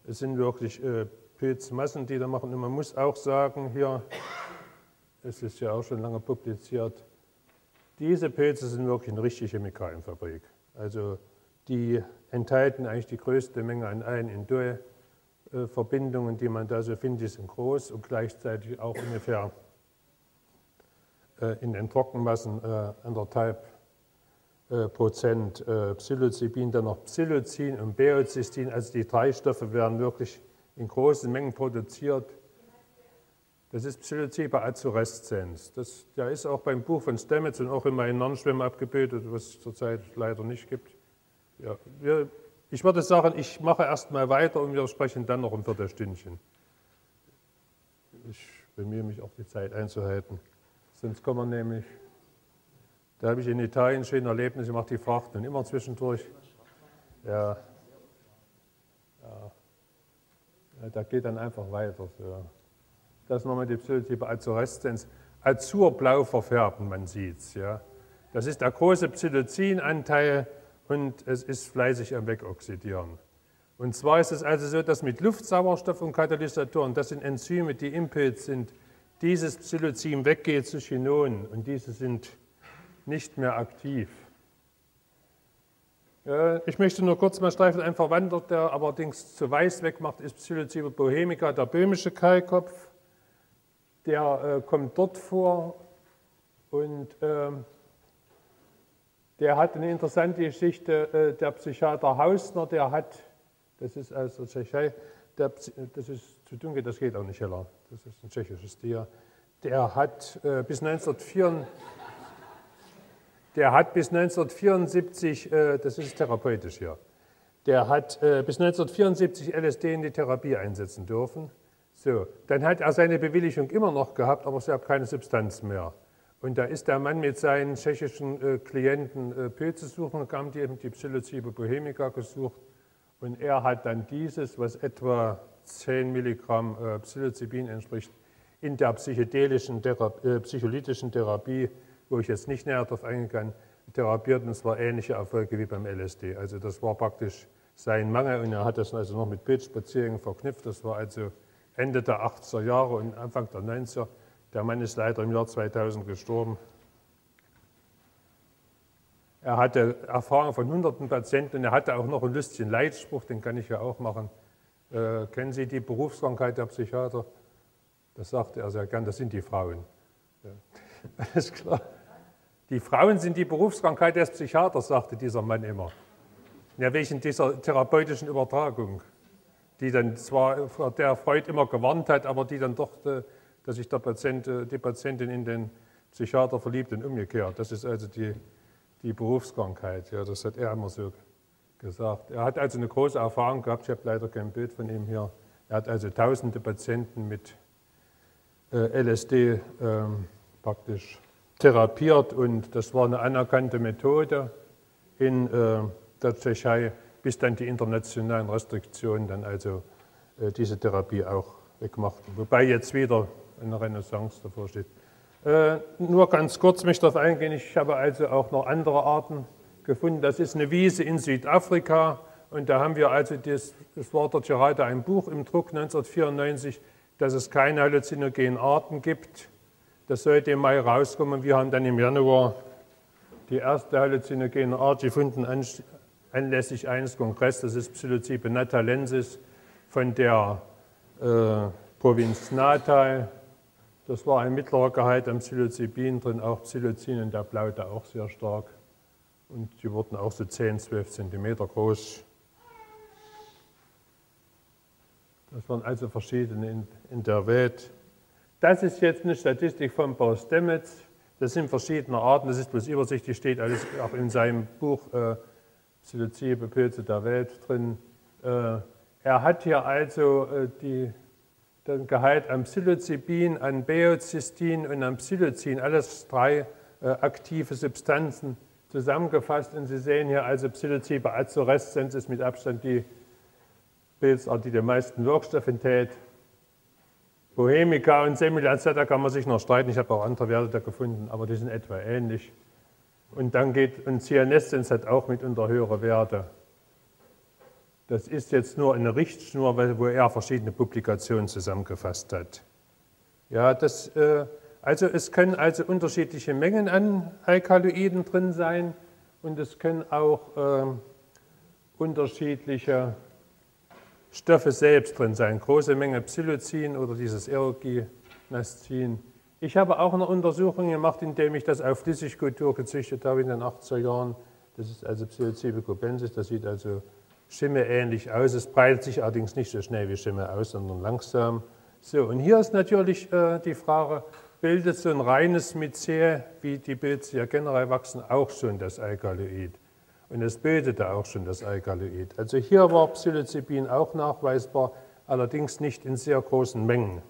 es sind wirklich äh, Pilzmassen, die da machen. Und man muss auch sagen, hier, es ist ja auch schon lange publiziert, diese Pilze sind wirklich eine richtige Chemikalienfabrik. Also die enthalten eigentlich die größte Menge an allen Indol-Verbindungen, die man da so findet, die sind groß und gleichzeitig auch ungefähr in den Trockenmassen äh, anderthalb äh, Prozent äh, Psilocybin, dann noch Psilocin und Baeocystin, also die drei Stoffe werden wirklich in großen Mengen produziert. Das ist Psilocybe azurescens. Das, der ist auch beim Buch von Stamets und auch in meinen Narrenschwämmen abgebildet, was es zurzeit leider nicht gibt. Ja, wir, ich würde sagen, ich mache erstmal weiter und wir sprechen dann noch ein Viertelstündchen. Ich bemühe mich auch, die Zeit einzuhalten. Sonst kommen wir nämlich, da habe ich in Italien schön Erlebnisse gemacht, die Frachten und immer zwischendurch. Ja. Ja. Ja, da geht dann einfach weiter. So. Das nochmal die Psilocybe azurescens. Azurblau verfärben, man sieht es. Ja. Das ist der große Psilocinanteil und es ist fleißig am Wegoxidieren. Und zwar ist es also so, dass mit Luft, Sauerstoff und Katalysatoren, das sind Enzyme, die im Pilz sind, dieses Psilocin weggeht zu Chinonen und diese sind nicht mehr aktiv. Ich möchte nur kurz mal streifen, ein Verwandter, der allerdings zu weiß wegmacht, ist Psilocybe bohemica, der böhmische Kahlkopf. Der äh, kommt dort vor und äh, der hat eine interessante Geschichte. Äh, der Psychiater Hausner, der hat, das ist aus der Tschechei, der, das ist zu dunkel, das geht auch nicht heller. Das ist ein tschechisches Tier. Der hat, äh, bis, neunzehnhundertvierundsiebzig, äh, das ist therapeutisch hier, der hat äh, bis neunzehnhundertvierundsiebzig L S D in die Therapie einsetzen dürfen. So, dann hat er seine Bewilligung immer noch gehabt, aber es gab keine Substanz mehr. Und da ist der Mann mit seinen tschechischen äh, Klienten äh, Pilze suchen und kam die eben die Psilocybe bohemica gesucht. Und er hat dann dieses, was etwa zehn Milligramm äh, Psilocybin entspricht, in der psychedelischen Therapie, äh, psycholytischen Therapie, wo ich jetzt nicht näher darauf eingehen kann, therapiert, und zwar ähnliche Erfolge wie beim L S D. Also das war praktisch sein Mangel, und er hat das also noch mit Pilzspaziergängen verknüpft. Das war also Ende der achtziger Jahre und Anfang der neunziger. Der Mann ist leider im Jahr zweitausend gestorben. Er hatte Erfahrung von hunderten Patienten, und er hatte auch noch ein lustigen Leitspruch, den kann ich ja auch machen. Äh, kennen Sie die Berufskrankheit der Psychiater? Das sagte er sehr gern, das sind die Frauen. Ja. Alles klar. Die Frauen sind die Berufskrankheit des Psychiaters, sagte dieser Mann immer. Ja, wegen dieser therapeutischen Übertragung, die dann zwar der Freud immer gewarnt hat, aber die dann doch, dass sich der Patient, die Patientin in den Psychiater verliebt und umgekehrt. Das ist also die, die Berufskrankheit. Ja, das hat er immer so gesagt. Er hat also eine große Erfahrung gehabt. Ich habe leider kein Bild von ihm hier. Er hat also tausende Patienten mit L S D ähm, praktisch therapiert, und das war eine anerkannte Methode in äh, der Tschechei, bis dann die internationalen Restriktionen dann also äh, diese Therapie auch wegmachten. Wobei jetzt wieder eine Renaissance davor steht. Äh, nur ganz kurz mich darauf eingehen, ich habe also auch noch andere Arten gefunden. Das ist eine Wiese in Südafrika, und da haben wir also, das, das war dort gerade ein Buch im Druck neunzehnhundertvierundneunzig, dass es keine halluzinogenen Arten gibt. Das sollte im Mai rauskommen. Wir haben dann im Januar die erste halluzinogene Art gefunden, anlässlich eines Kongresses. Das ist Psilocybe natalensis von der äh, Provinz Natal. Das war ein mittlerer Gehalt an Psilocybin drin, auch Psilocin in der Blaute auch sehr stark. Und die wurden auch so zehn, zwölf Zentimeter groß. Das waren also verschiedene in, in der Welt. Das ist jetzt eine Statistik von Paul Stemmetz. Das sind verschiedene Arten, das ist bloß übersichtlich, steht alles auch in seinem Buch äh, Psilocybe Pilze der Welt drin. Äh, er hat hier also äh, die, den Gehalt an Psilocybin, an Baeocystin und an Psilocin, alles drei äh, aktive Substanzen zusammengefasst. Und Sie sehen hier also Psilocybe azurescens ist mit Abstand die Pilzart, die den meisten Wirkstoff enthält. Bohemica und semilanceata kann man sich noch streiten, ich habe auch andere Werte da gefunden, aber die sind etwa ähnlich. Und dann geht, und Cyanescens hat auch mitunter höhere Werte. Das ist jetzt nur eine Richtschnur, wo er verschiedene Publikationen zusammengefasst hat. Ja, das, also es können also unterschiedliche Mengen an Alkaloiden drin sein, und es können auch äh, unterschiedliche Stoffe selbst drin sein, große Menge Psilocin oder dieses Aeruginascin. Ich habe auch eine Untersuchung gemacht, indem ich das auf Flüssigkultur gezüchtet habe in den achtziger Jahren. Das ist also Psilocybe cubensis, das sieht also schimmelähnlich aus. Es breitet sich allerdings nicht so schnell wie Schimmel aus, sondern langsam. So, und hier ist natürlich äh, die Frage, bildet so ein reines Myzel, wie die Pilze ja generell wachsen, auch schon das Alkaloid? Und es bildete auch schon das Alkaloid. Also hier war Psilocybin auch nachweisbar, allerdings nicht in sehr großen Mengen.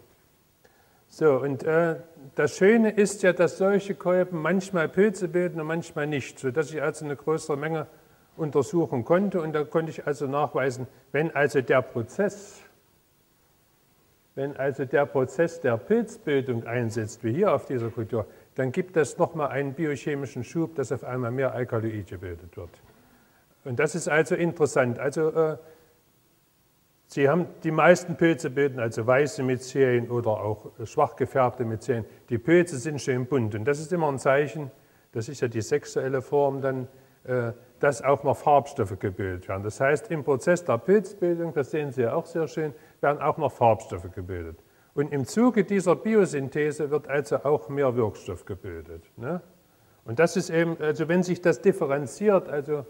So, und äh, das Schöne ist ja, dass solche Kolben manchmal Pilze bilden und manchmal nicht, sodass ich also eine größere Menge untersuchen konnte. Und da konnte ich also nachweisen, wenn also der Prozess, wenn also der Prozess der Pilzbildung einsetzt, wie hier auf dieser Kultur, dann gibt es nochmal einen biochemischen Schub, dass auf einmal mehr Alkaloid gebildet wird. Und das ist also interessant. Also, äh, Sie haben, die meisten Pilze bilden also weiße Myzelien oder auch schwach gefärbte Myzelien. Die Pilze sind schön bunt, und das ist immer ein Zeichen, das ist ja die sexuelle Form dann, äh, dass auch noch Farbstoffe gebildet werden. Das heißt, im Prozess der Pilzbildung, das sehen Sie ja auch sehr schön, werden auch noch Farbstoffe gebildet. Und im Zuge dieser Biosynthese wird also auch mehr Wirkstoff gebildet. Ne? Und das ist eben, also wenn sich das differenziert, also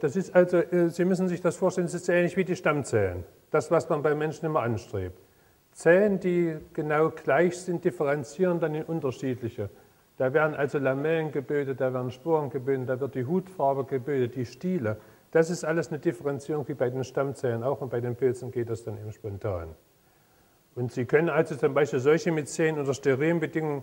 das ist also, Sie müssen sich das vorstellen, es ist ähnlich wie die Stammzellen. Das, was man bei Menschen immer anstrebt. Zellen, die genau gleich sind, differenzieren dann in unterschiedliche. Da werden also Lamellen gebildet, da werden Sporen gebildet, da wird die Hutfarbe gebildet, die Stiele. Das ist alles eine Differenzierung wie bei den Stammzellen auch, und bei den Pilzen geht das dann eben spontan. Und Sie können also zum Beispiel solche Myzelien unter steril Bedingungen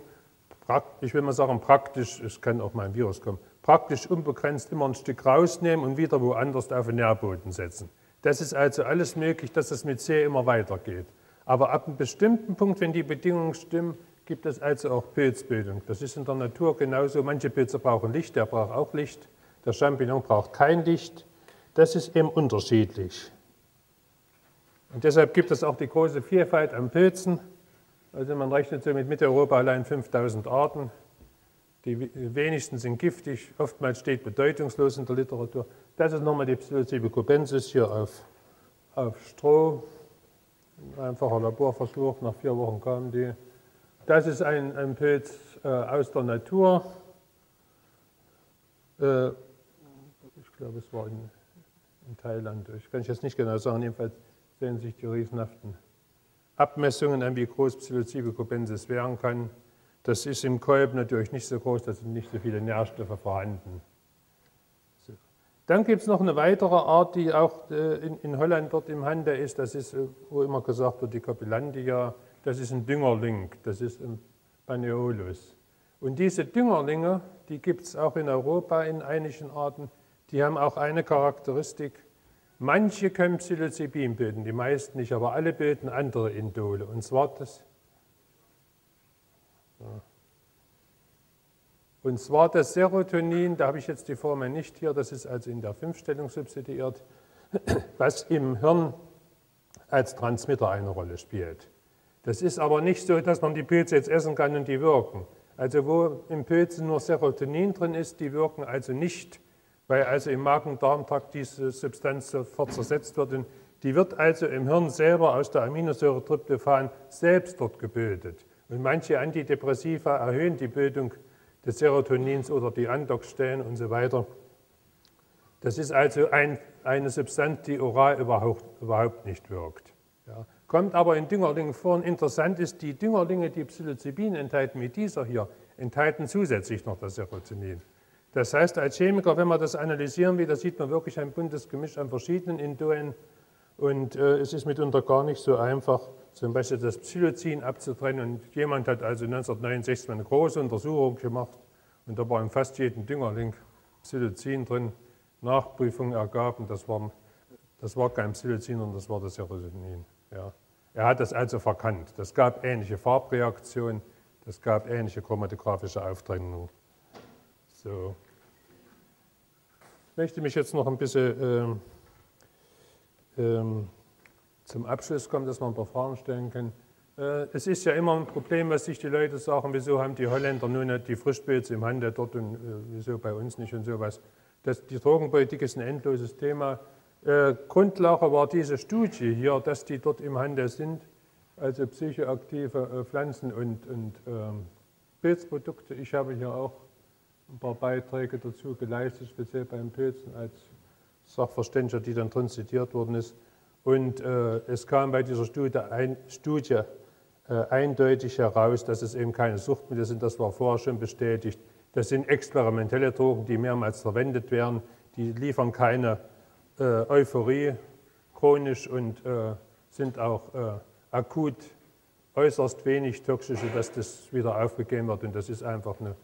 ich will mal sagen, praktisch, es kann auch mal ein Virus kommen, praktisch unbegrenzt immer ein Stück rausnehmen und wieder woanders auf den Nährboden setzen. Das ist also alles möglich, dass es mit C immer weitergeht. Aber ab einem bestimmten Punkt, wenn die Bedingungen stimmen, gibt es also auch Pilzbildung. Das ist in der Natur genauso. Manche Pilze brauchen Licht, der braucht auch Licht. Der Champignon braucht kein Licht. Das ist eben unterschiedlich. Und deshalb gibt es auch die große Vielfalt an Pilzen. Also man rechnet so mit Mitteleuropa allein fünftausend Arten. Die wenigsten sind giftig, oftmals steht bedeutungslos in der Literatur. Das ist nochmal die Psilocybe cubensis hier auf, auf Stroh. Ein einfacher Laborversuch, nach vier Wochen kamen die. Das ist ein, ein Pilz äh, aus der Natur. Äh, ich glaube, es war in, in Thailand. Ich kann ich jetzt nicht genau sagen, jedenfalls sehen sich die riesenhaften Abmessungen an, wie groß Psilocybe cubensis werden kann. Das ist im Kolb natürlich nicht so groß, da sind nicht so viele Nährstoffe vorhanden. So. Dann gibt es noch eine weitere Art, die auch in, in Holland dort im Handel ist. Das ist, wo immer gesagt wird, die Copelandia. Das ist ein Düngerling, das ist ein Paneolus. Und diese Düngerlinge, die gibt es auch in Europa in einigen Arten, die haben auch eine Charakteristik. Manche können Psilocybin bilden, die meisten nicht, aber alle bilden andere Indole. Und zwar das, ja. Und zwar das Serotonin, da habe ich jetzt die Formel nicht hier, das ist also in der Fünfstellung substituiert, was im Hirn als Transmitter eine Rolle spielt. Das ist aber nicht so, dass man die Pilze jetzt essen kann und die wirken. Also wo im Pilzen nur Serotonin drin ist, die wirken also nicht, weil also im Magen-Darm-Trakt diese Substanz sofort zersetzt wird. Und die wird also im Hirn selber aus der Aminosäure Tryptophan selbst dort gebildet. Und manche Antidepressiva erhöhen die Bildung des Serotonins oder die Andockstellen und so weiter. Das ist also ein, eine Substanz, die oral überhaupt, überhaupt nicht wirkt. Ja. Kommt aber in Düngerlingen vor. Und interessant ist, die Düngerlinge, die Psilocybin enthalten, wie dieser hier, enthalten zusätzlich noch das Serotonin. Das heißt, als Chemiker, wenn man das analysieren will, da sieht man wirklich ein buntes Gemisch an verschiedenen Indolen. Und äh, es ist mitunter gar nicht so einfach, zum Beispiel das Psilocin abzutrennen. Und jemand hat also neunzehnhundertneunundsechzig eine große Untersuchung gemacht und da war in fast jedem Düngerling Psilocin drin. Nachprüfungen ergaben, das war, das war kein Psilocin, sondern das war das Serotonin. Ja. Er hat das also verkannt. Das gab ähnliche Farbreaktionen, das gab ähnliche chromatographische Auftrennung. So. Ich möchte mich jetzt noch ein bisschen ähm, ähm, zum Abschluss kommen, dass man ein paar Fragen stellen kann. Äh, es ist ja immer ein Problem, was sich die Leute sagen, wieso haben die Holländer nur nicht die Frischpilze im Handel dort und äh, wieso bei uns nicht und sowas. Das, die Drogenpolitik ist ein endloses Thema. Äh, Grundlage war diese Studie hier, dass die dort im Handel sind, also psychoaktive äh, Pflanzen und, und ähm, Pilzprodukte. Ich habe hier auch ein paar Beiträge dazu geleistet, speziell beim Pilzen als Sachverständiger, die dann drin zitiert worden ist. Und äh, es kam bei dieser Studie, ein, Studie äh, eindeutig heraus, dass es eben keine Suchtmittel sind, das war vorher schon bestätigt. Das sind experimentelle Drogen, die mehrmals verwendet werden, die liefern keine Äh, Euphorie, chronisch und äh, sind auch äh, akut äußerst wenig toxische, dass das wieder aufgegeben wird. Und das ist einfach eine,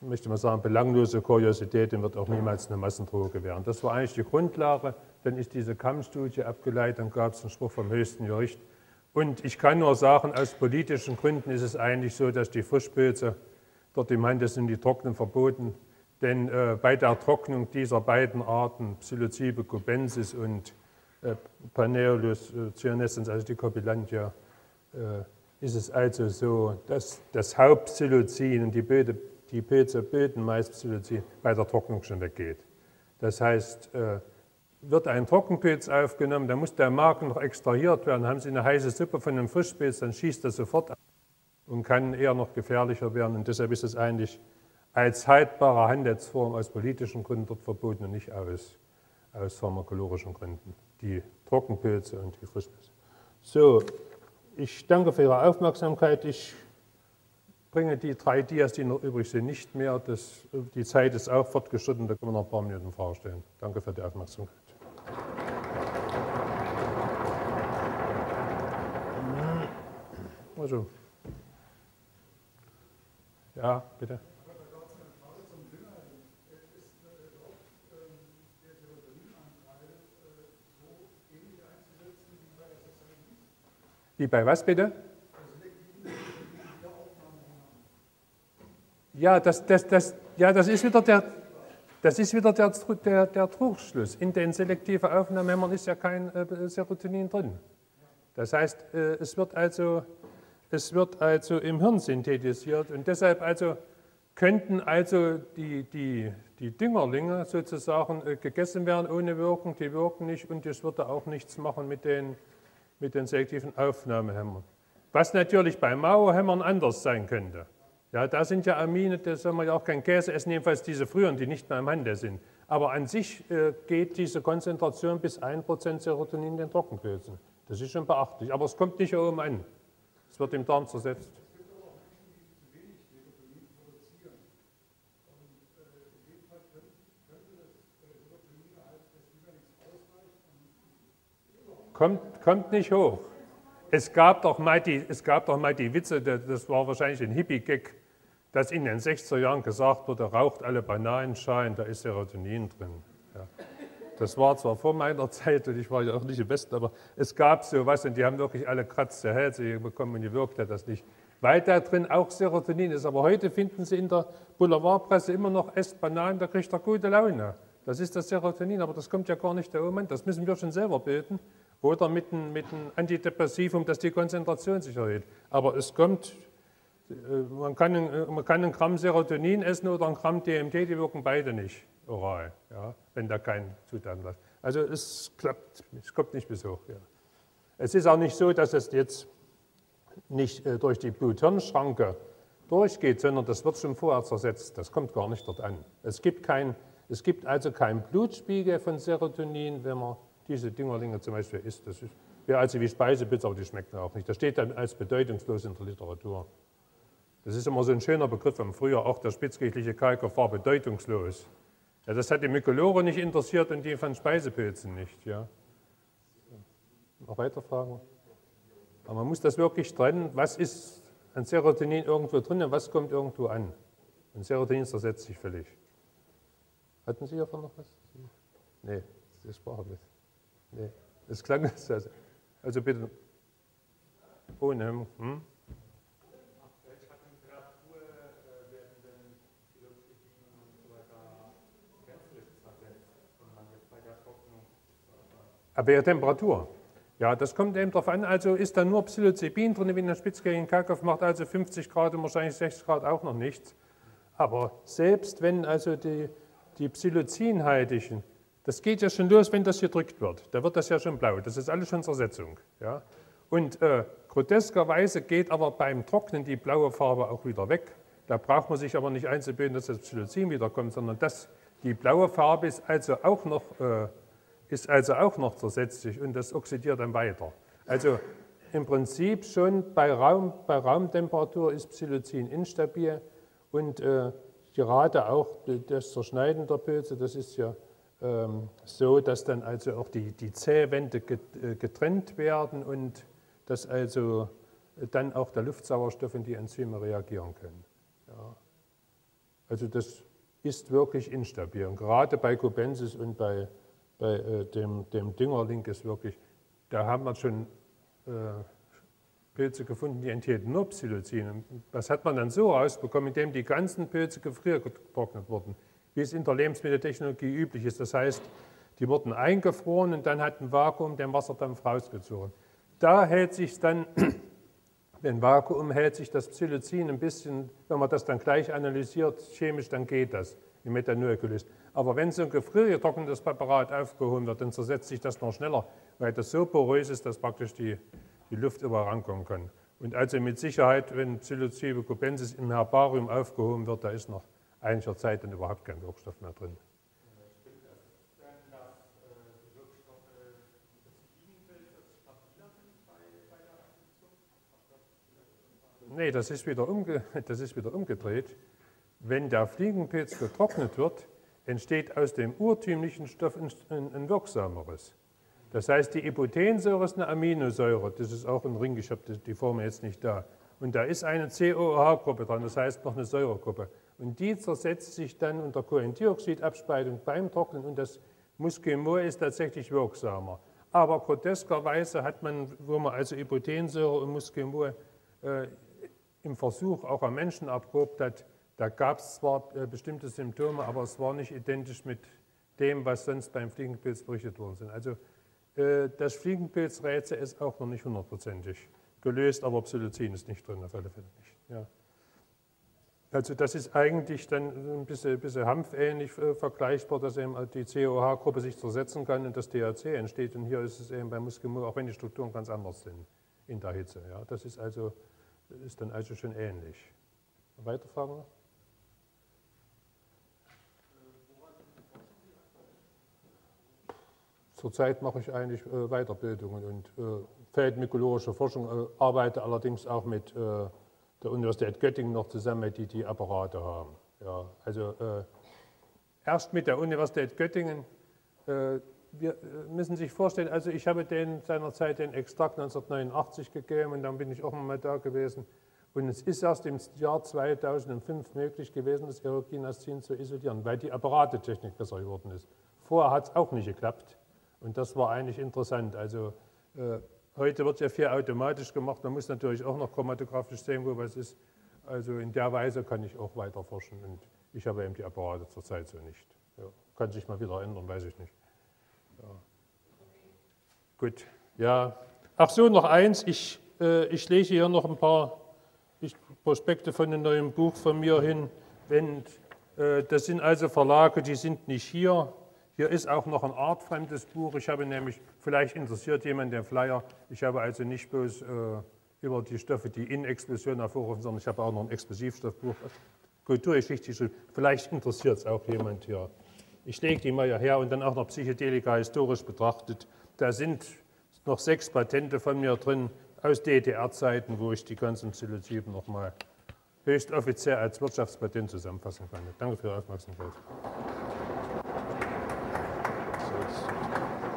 möchte man sagen, belanglose Kuriosität und wird auch niemals eine Massendroge werden. Das war eigentlich die Grundlage. Dann ist diese Kamm-Studie abgeleitet, dann gab es einen Spruch vom höchsten Gericht. Und ich kann nur sagen, aus politischen Gründen ist es eigentlich so, dass die Frischpilze dort im Handel sind, die trocknen verboten. Denn äh, bei der Trocknung dieser beiden Arten, Psilocybe cubensis und äh, Psilocybe äh, cyanescens, also die Copelandia, äh, ist es also so, dass das Hauptpsilocin und die, Bilde, die Pilze bilden meist Psilocin, bei der Trocknung schon weggeht. Das heißt, äh, wird ein Trockenpilz aufgenommen, dann muss der Magen noch extrahiert werden, haben Sie eine heiße Suppe von einem Frischpilz, dann schießt das sofort ab und kann eher noch gefährlicher werden. Und deshalb ist es eigentlich als haltbare Handelsform aus politischen Gründen dort verboten und nicht aus, aus pharmakologischen Gründen. Die Trockenpilze und die Frischpilze. So, ich danke für Ihre Aufmerksamkeit. Ich bringe die drei Dias, die noch übrig sind, nicht mehr. Das, die Zeit ist auch fortgeschritten, da können wir noch ein paar Minuten Fragen stellen. Danke für die Aufmerksamkeit. Also. Ja, bitte. Wie bei was bitte? Ja, das, das, das, ja, das ist wieder der, das ist wieder der, der, der Trugschluss. In den selektiven Aufnahmehämmern ist ja kein äh, Serotonin drin. Das heißt, äh, es, wird also, es wird also im Hirn synthetisiert und deshalb also könnten also die, die, die Düngerlinge sozusagen äh, gegessen werden ohne Wirkung, die wirken nicht und das würde auch nichts machen mit den, mit den selektiven Aufnahmehämmern. Was natürlich bei Mao-Hämmern anders sein könnte. Ja, da sind ja Amine, da soll man ja auch keinen Käse essen, jedenfalls diese früheren, die nicht mehr im Handel sind. Aber an sich äh, geht diese Konzentration bis ein Prozent Serotonin in den Trockenpilzen. Das ist schon beachtlich, aber es kommt nicht oben an. Es wird im Darm zersetzt. Kommt, kommt nicht hoch. Es gab doch mal die, es gab doch mal die Witze, das war wahrscheinlich ein Hippie-Gag, dass in den sechziger Jahren gesagt wurde, raucht alle Bananenschalen, da ist Serotonin drin. Ja. Das war zwar vor meiner Zeit und ich war ja auch nicht im Westen, aber es gab sowas und die haben wirklich alle kratzte Hälse bekommen und die wirkte das nicht. Weil da drin auch Serotonin ist, aber heute finden Sie in der Boulevardpresse immer noch, esst Bananen, da kriegt er gute Laune. Das ist das Serotonin, aber das kommt ja gar nicht da oben an, das müssen wir schon selber bilden. Oder mit einem mit einem Antidepressivum, dass die Konzentration sich erhöht. Aber es kommt, man kann, man kann einen Gramm Serotonin essen oder einen Gramm D M T, die wirken beide nicht oral, ja, wenn da kein Zutat ist. Also es klappt, es kommt nicht bis hoch. Ja. Es ist auch nicht so, dass es jetzt nicht durch die Blut-Hirn-Schranke durchgeht, sondern das wird schon vorher zersetzt, das kommt gar nicht dort an. Es gibt, kein, es gibt also keinen Blutspiegel von Serotonin, wenn man diese Düngerlinge zum Beispiel isst, das ist, wäre also wie Speisepilz, aber die schmeckt auch nicht. Das steht dann als bedeutungslos in der Literatur. Das ist immer so ein schöner Begriff von früher, auch der spitzkirchliche Kalker war bedeutungslos. Ja, das hat die Mykolore nicht interessiert und die von Speisepilzen nicht. Ja. Noch weitere Fragen? Aber man muss das wirklich trennen, was ist an Serotonin irgendwo drin und was kommt irgendwo an? Und Serotonin zersetzt sich völlig. Hatten Sie davon noch was? Nee, das sprach nicht. Nee, es klang nicht. Also, also bitte. Ohne Hemmung. Hm? Aber ja, Temperatur. Ja, das kommt eben darauf an. Also ist da nur Psilocybin drin, wie in der spitzkirchigen Kalkstoff macht, also fünfzig Grad und wahrscheinlich sechzig Grad auch noch nichts. Aber selbst wenn also die, die Psilocinhaltigen, das geht ja schon los, wenn das gedrückt wird. Da wird das ja schon blau. Das ist alles schon Zersetzung. Ja? Und äh, groteskerweise geht aber beim Trocknen die blaue Farbe auch wieder weg. Da braucht man sich aber nicht einzubilden, dass das Psilocin wiederkommt, sondern dass die blaue Farbe ist also auch noch, äh, ist also auch noch zersetzlich und das oxidiert dann weiter. Also im Prinzip schon bei, Raum, bei Raumtemperatur ist Psilocin instabil und äh, gerade auch das Zerschneiden der Pilze, das ist ja so, dass dann also auch die, die Zellwände getrennt werden und dass also dann auch der Luftsauerstoff und die Enzyme reagieren können. Ja. Also das ist wirklich instabil. Und gerade bei Cubensis und bei, bei äh, dem, dem Düngerling ist wirklich, da haben wir schon äh, Pilze gefunden, die enthielten nur Psilocin. Was hat man dann so rausbekommen, indem die ganzen Pilze gefriergetrocknet wurden? Wie es in der Lebensmitteltechnologie üblich ist. Das heißt, die wurden eingefroren und dann hat ein Vakuum den Wasserdampf rausgezogen. Da hält sich dann, den Vakuum hält sich das Psilocin ein bisschen, wenn man das dann gleich analysiert, chemisch, dann geht das, im Methanol gelöst. Aber wenn so ein gefriergetrocknetes Präparat aufgehoben wird, dann zersetzt sich das noch schneller, weil das so porös ist, dass praktisch die, die Luft überrankommen kann. Und also mit Sicherheit, wenn Psilocybe cubensis im Herbarium aufgehoben wird, da ist noch einiger Zeit dann überhaupt kein Wirkstoff mehr drin. Nee, das ist wieder umge das ist wieder umgedreht. Wenn der Fliegenpilz getrocknet wird, entsteht aus dem urtümlichen Stoff ein, ein wirksameres. Das heißt, die Ibotensäure ist eine Aminosäure, das ist auch ein Ring, ich habe die Formel jetzt nicht da. Und da ist eine C O O H-Gruppe dran, das heißt noch eine Säuregruppe. Und die zersetzt sich dann unter Kohlendioxidabspaltung beim Trocknen und das Muscimol ist tatsächlich wirksamer. Aber groteskerweise hat man, wo man also Ibotensäure und Muscimol äh, im Versuch auch am Menschen erprobt hat, da gab es zwar äh, bestimmte Symptome, aber es war nicht identisch mit dem, was sonst beim Fliegenpilz berichtet worden sind. Also äh, das Fliegenpilzrätsel ist auch noch nicht hundertprozentig gelöst, aber Psilocin ist nicht drin, auf alle Fälle nicht. Ja. Also das ist eigentlich dann ein bisschen, ein bisschen hampfähnlich äh, vergleichbar, dass eben die C O H-Gruppe sich zersetzen kann und das D H C entsteht. Und hier ist es eben bei Muscimol, auch wenn die Strukturen ganz anders sind in der Hitze. Ja. Das ist, also, ist dann also schon ähnlich. Weitere Fragen noch? Zurzeit mache ich eigentlich äh, Weiterbildungen und äh, feldmykologische Forschung, äh, arbeite allerdings auch mit äh, der Universität Göttingen noch zusammen, die die Apparate haben. Ja, also äh, erst mit der Universität Göttingen, äh, wir müssen sich vorstellen, also ich habe denen seinerzeit den Extrakt neunzehnhundertneunundachtzig gegeben und dann bin ich auch mal da gewesen. Und es ist erst im Jahr zweitausendfünf möglich gewesen, das Aeruginascin zu isolieren, weil die Apparatetechnik besser geworden ist. Vorher hat es auch nicht geklappt und das war eigentlich interessant. Also äh, heute wird ja viel automatisch gemacht, man muss natürlich auch noch chromatografisch sehen, wo was ist. Also in der Weise kann ich auch weiter forschen und ich habe eben die Apparate zurzeit so nicht. Ja, kann sich mal wieder ändern, weiß ich nicht. Ja. Gut, ja. Ach so, noch eins, ich, äh, ich lese hier noch ein paar ich, Prospekte von einem neuen Buch von mir hin. Wenn, äh, das sind also Verlage, die sind nicht hier. Hier ist auch noch ein artfremdes Buch. Ich habe nämlich, vielleicht interessiert jemand den Flyer, ich habe also nicht bloß äh, über die Stoffe, die in Explosion hervorrufen, sondern ich habe auch noch ein Explosivstoffbuch, Kulturgeschichte geschrieben. Vielleicht interessiert es auch jemand hier. Ich lege die mal her und dann auch noch Psychedelika historisch betrachtet. Da sind noch sechs Patente von mir drin aus D D R-Zeiten, wo ich die ganzen Psilocyben nochmal höchst offiziell als Wirtschaftspatent zusammenfassen kann. Danke für Ihre Aufmerksamkeit. Thanks.